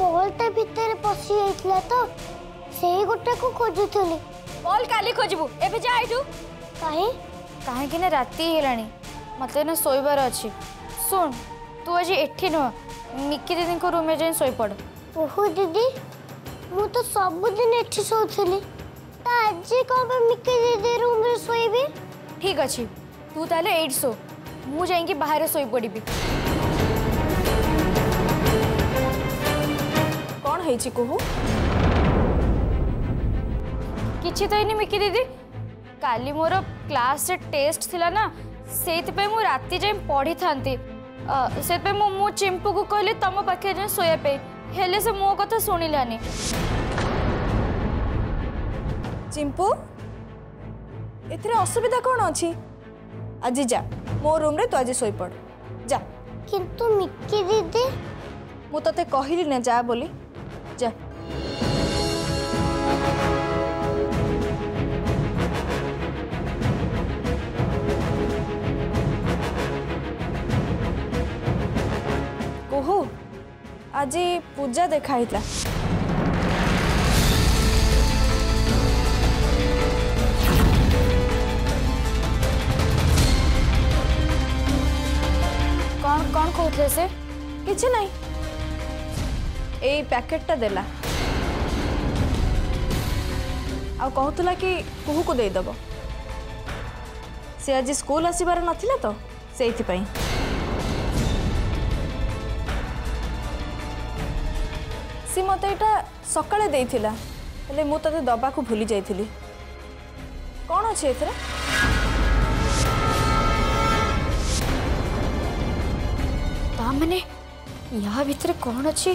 बोलता भीतर पसी आइतला तो सेही गोटे को खोजुथली बोल काली खोजबू एबे जा आइटू काहे काहे कि ना राती हेलानी मते ना सोइबार अछि सुन तू आज एठी न निक्की दीदी को रूम में जाई सोई पड़। ओहो दीदी मु तो सब दिन एठी सोथली ता आज कोबे निक्की दीदी रूम में सोइबे ठीक अछि तू ताले 800 मु जाई के बाहर सोई पड़ीबी किछि तो ही नहीं मिकी दीदी काली मोर क्लास रे टेस्ट थिला ना सेत पे मु राती जाय पढ़ी थांती सेत पे मु चिंपू को कहली तम पाखे जाय सोया पे हेले से मो कथा सुनिलानी। चिंपू एतरे असुविधा कोन अछि आजी जा मो रूम रे तो आजी सोई पड़ जा किंतु मिकी दीदी मु तते कहिली ना जा बोली जा। ओहो आज पूजा देखाई था कौन कौन कहते से किछ नहीं ए पैकेट टा देला आ कहतला कि कुहू को दे दबो से आज स्कूल आसीबार नथिला तो सेइथि पई से मते एटा सकाळे देथिला हेले मु तते दबा को भूली जाईथिली कोन अछि एतरे ता माने या भीतर कोन अछि